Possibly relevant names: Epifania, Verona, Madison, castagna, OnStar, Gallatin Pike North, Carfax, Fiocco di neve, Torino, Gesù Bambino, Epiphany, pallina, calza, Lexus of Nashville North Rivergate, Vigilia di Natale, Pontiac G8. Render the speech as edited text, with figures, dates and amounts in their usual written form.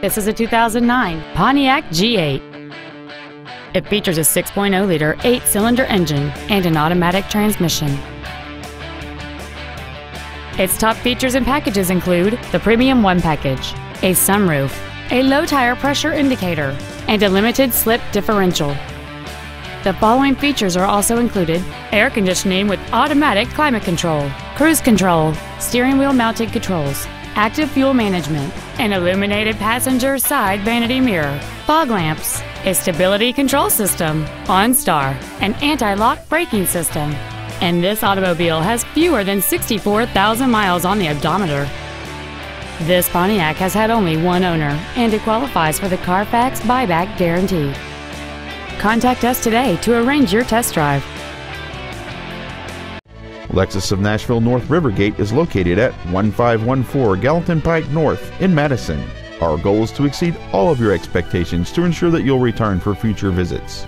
This is a 2009 Pontiac G8. It features a 6.0-liter 8-cylinder engine and an automatic transmission. Its top features and packages include the Premium One package, a sunroof, a low tire pressure indicator, and a limited slip differential. The following features are also included: air conditioning with automatic climate control, cruise control, steering wheel mounted controls, active fuel management, an illuminated passenger side vanity mirror, fog lamps, a stability control system, OnStar, an anti-lock braking system. And this automobile has fewer than 64,000 miles on the odometer. This Pontiac has had only one owner, and it qualifies for the Carfax buyback guarantee. Contact us today to arrange your test drive. Lexus of Nashville North Rivergate is located at 1514 Gallatin Pike North in Madison. Our goal is to exceed all of your expectations to ensure that you'll return for future visits.